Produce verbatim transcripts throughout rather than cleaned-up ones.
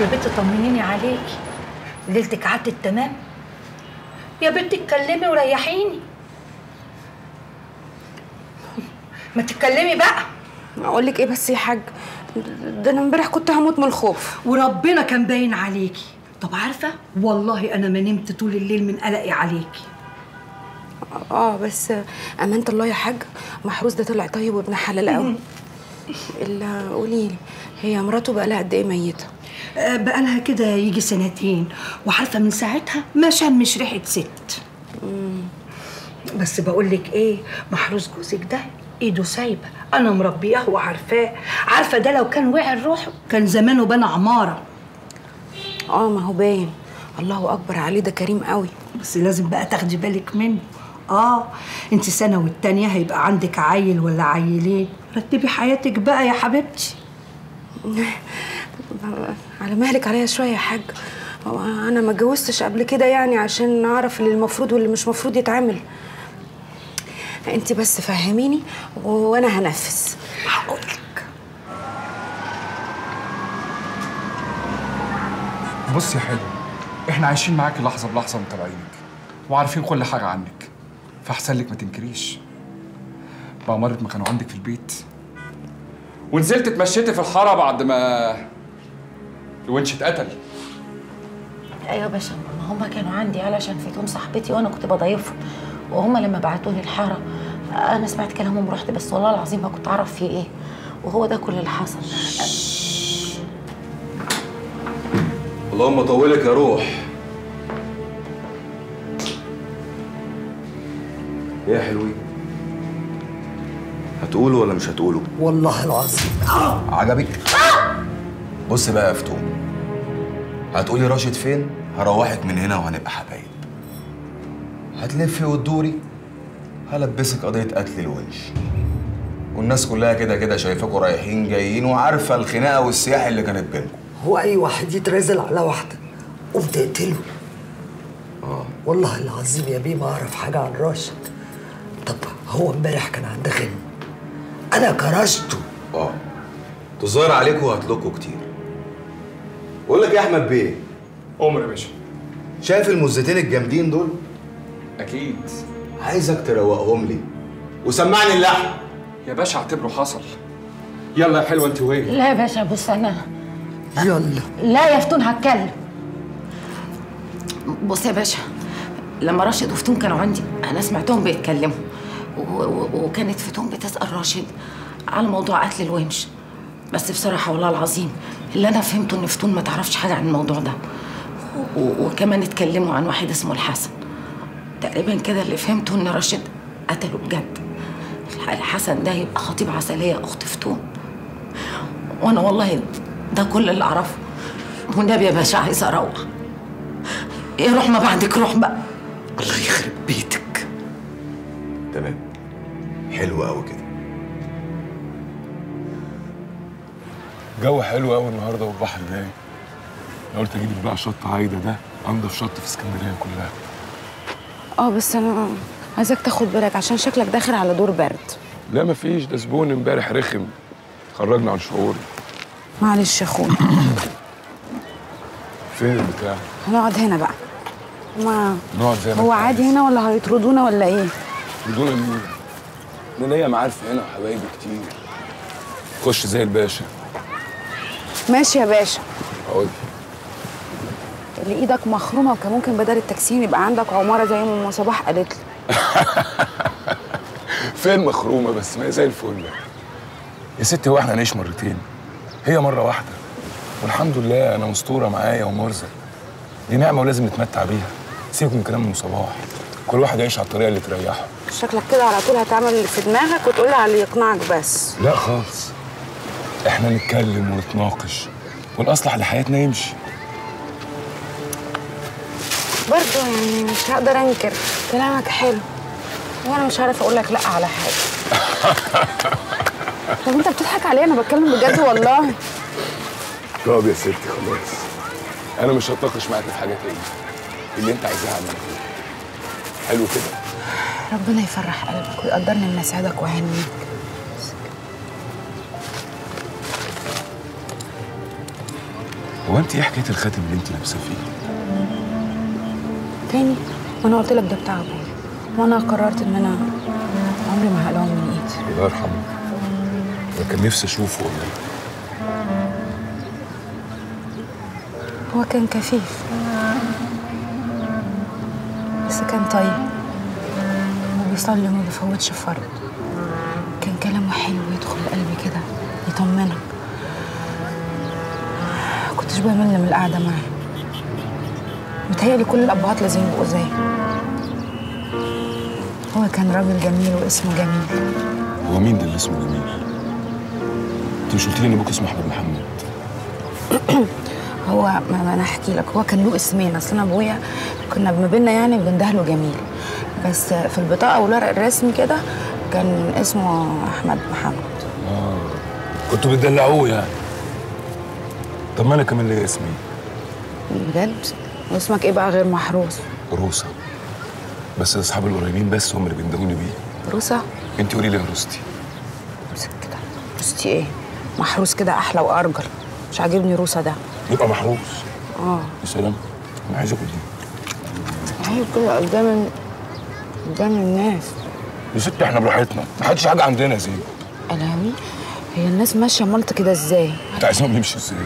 يا بنت طمنيني عليكي، ليلتك عدت تمام؟ يا بنت اتكلمي وريحيني. ما تتكلمي بقى. اقول لك ايه بس يا حاج؟ ده انا امبارح كنت هموت من الخوف وربنا كان باين عليكي. طب عارفه والله انا ما نمت طول الليل من قلقي عليكي. اه بس امانه الله يا حاج محروس ده طلع طيب وابن حلال قوي. الا قولي لي، هي مراته بقى لها قد ايه ميته؟ بقى لها كده يجي سنتين، وعارفه من ساعتها ما شمش ريحه ست. امم بس بقول لك ايه، محروس جوزك ده ايده سايبه، انا مربياه وعارفاه. عارفه ده لو كان وعي روحه كان زمانه بنى عماره. اه ما هو باين، الله اكبر عليه، ده كريم قوي. بس لازم بقى تاخدي بالك منه. اه انت سنه والتانيه هيبقى عندك عيل ولا عيلين، رتبي حياتك بقى يا حبيبتي. على مهلك عليا شويه يا حاج، انا ما اتجوزتش قبل كده يعني عشان اعرف اللي المفروض واللي مش مفروض يتعمل. انت بس فهميني وانا هنفذ. هقول لك بص يا حلو، احنا عايشين معاكي لحظه بلحظه ومتابعينك وعارفين كل حاجه عنك، فاحسن لك ما تنكريش. بقى مرة ما كانوا عندك في البيت ونزلت اتمشيتي في الحاره بعد ما الونش اتقتل. ايوه يا باشا، ما هم كانوا عندي علشان فيتون صاحبتي وانا كنت بضيفهم، وهم لما بعتوني الحاره انا سمعت كلامهم ورحت، بس والله العظيم ما كنت اعرف فيه ايه، وهو ده كل اللي حصل. اللهم طولك يا روح. ايه يا حلوين؟ هتقوله ولا مش هتقوله؟ والله العظيم عجبك؟ بص بقى يا فتون، هتقولي راشد فين؟ هروحك من هنا وهنبقى حبايب. هتلفي وتدوري هلبسك قضية قتل الونش، والناس كلها كده كده شايفاكوا رايحين جايين وعارفة الخناقة والسياح اللي كانت بينكم. هو أي واحد يترازل على واحدة وبتقتله؟ آه والله العظيم يا بيه ما أعرف حاجة عن راشد. طب هو امبارح كان عند غنى، أنا كرشته. آه تظاهر عليكوا وهتلكوا كتير. بقول لك يا أحمد بيه. عمر يا باشا. شايف المزتين الجامدين دول؟ أكيد. عايزك تروقهم لي وسمعني اللحن يا باشا، اعتبره حصل. يلا يا حلوة أنت وهي. لا يا باشا بص أنا يلا. لا يا فتون هتكلم. بص يا باشا، لما راشد وفتون كانوا عندي أنا سمعتهم بيتكلموا، وكانت فتون بتسأل راشد على موضوع قتل الونش، بس بصراحة والله العظيم اللي أنا فهمته إن فتون ما تعرفش حاجة عن الموضوع ده، وكمان اتكلموا عن واحد اسمه الحسن. تقريبا كده اللي فهمته ان راشد قتله بجد. الحسن ده يبقى خطيب عسليه اخت فتون، وانا والله ده كل اللي اعرفه. والنبي يا باشا عايز اروح. ايه روح ما بعدك، روح بقى. الله يخرب بيتك. تمام، حلو قوي كده. جو حلو قوي النهارده والبحر رايق. انا قلت اجيبك بقى شط عايده، ده انضف شط في اسكندريه كلها. اه بس انا عايزك تاخد بالك عشان شكلك داخل على دور برد. لا مفيش، ده زبون امبارح رخم خرجنا عن شعوري. معلش يا اخويا. فين البتاع؟ هنقعد هنا بقى. ما نقعد هنا. هو عادي هنا ولا هيطردونا ولا ايه؟ يطردونا منين؟ انا ليا معارف هنا وحبايبي كتير. خش زي الباشا. ماشي يا باشا. اقعد. اللي ايدك مخرومه، وكان ممكن بدل التكسين يبقى عندك عماره زي ما صباح قالت لي. فين مخرومه بس؟ ما هي زي الفل يا ستي. هو احنا هنعيش مرتين؟ هي مره واحده، والحمد لله انا مستوره معايا ومرزق، دي نعمه ولازم نتمتع بيها. سيبك من كلام ام صباح، كل واحد يعيش على الطريقه اللي تريحه. شكلك كده على طول هتعمل اللي في دماغك وتقول على اللي يقنعك بس. لا خالص، احنا نتكلم ونتناقش والاصلح لحياتنا يمشي. برضه يعني مش هقدر انكر كلامك حلو، وانا مش عارفه اقول لك لا على حاجه. طب انت بتضحك عليا؟ انا بتكلم بجد والله. طب يا ستي خلاص، انا مش هتناقش معاك في حاجه تاني، اللي انت عايزاه اعمله. حلو كده. ربنا يفرح قلبك ويقدرني لما اساعدك واهنيك. هو انت ايه حكايه الخاتم اللي انت لابسه فيه؟ تاني وانا قلت لك ده بتاع ابويا، وانا قررت ان انا عمري ما هقلعه من ايدي. الله يرحمه، انا كان نفسي اشوفه والله. هو كان كفيف بس كان طيب وبيصلي وما بيفوتش فرض. كان كلامه حلو يدخل قلبي كده يطمنك. كنتش بمل من القعده معاه. متهيألي كل الأبهات لازم يبقوا زيه. هو كان راجل جميل واسمه جميل. هو مين ده اللي اسمه جميل؟ أنت مش قلت لي إن أبوك اسمه أحمد محمد؟ هو ما, ما أنا أحكي لك، هو كان له اسمين، أصل أنا أبويا كنا ما بينا يعني بندهله جميل، بس في البطاقة والورق الرسمي كده كان اسمه أحمد محمد. آه كنتوا بتدلعوه يعني؟ طب ما أنا كمان ليا اسمين. بجد؟ واسمك ايه بقى غير محروس؟ روسة. بس اصحابي القريبين بس هم اللي بيندهوني بيه. روسة؟ انت قولي لي يا روستي. امسك كده. روستي ايه؟ محروس كده احلى وارجل. مش عاجبني روسة ده. يبقى محروس. اه. يا سلام، انا عايز اكل دي. ايوه كده قدام قدام الناس. يا ستي احنا براحتنا، ما حدش حاجة عندنا يا زينب. الهي هي الناس ماشية مالطة كده ازاي؟ انت عايزهم يمشوا ازاي؟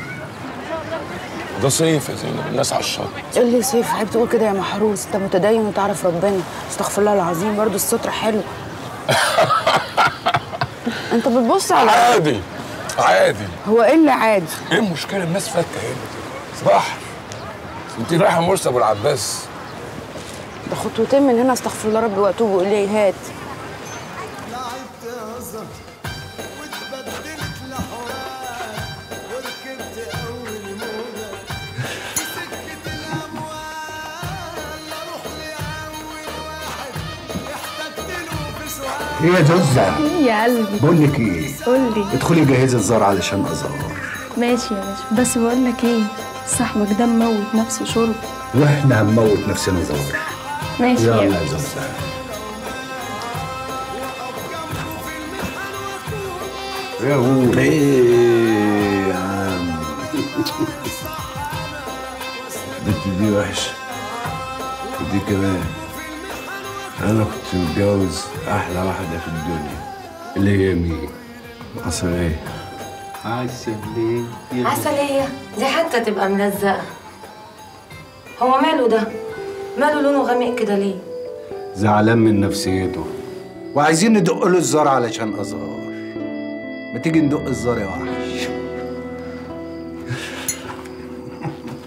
ده صيف يا زينب، الناس على الشط. قول لي صيف، حابب تقول كده يا محروس؟ انت متدين وتعرف ربنا، استغفر الله العظيم، برضه الستر حلو. انت بتبص على عادي عادي. هو ايه اللي عادي؟ ايه المشكله؟ الناس فاتة هنا بحر. انت رايحه مرسى ابو العباس، ده خطوتين من هنا، استغفر الله ربي واتوب اليه. هات ايه يا زوزة؟ ايه يا قلبي؟ بقول لك ايه؟ قول لي. ادخلي جهزي الزار علشان ازار. ماشي يا باشا، بس بقول لك ايه؟ صاحبك ده مموت نفسه شرب، واحنا هنموت نفسنا زوار. ماشي يا باشا. يلا يا زوزة. يا هو ايه يا عم؟ البت دي وحشة. ودي كمان. أنا كنت متجوز أحلى واحدة في الدنيا اللي هي مين؟ عسلية. عسلية عسلية دي حتى تبقى ملزقة. هو ماله ده؟ ماله لونه غامق كده ليه؟ زعلان من نفسيته وعايزين ندق له الزار علشان أزهار. ما تيجي ندق الزار يا واحد.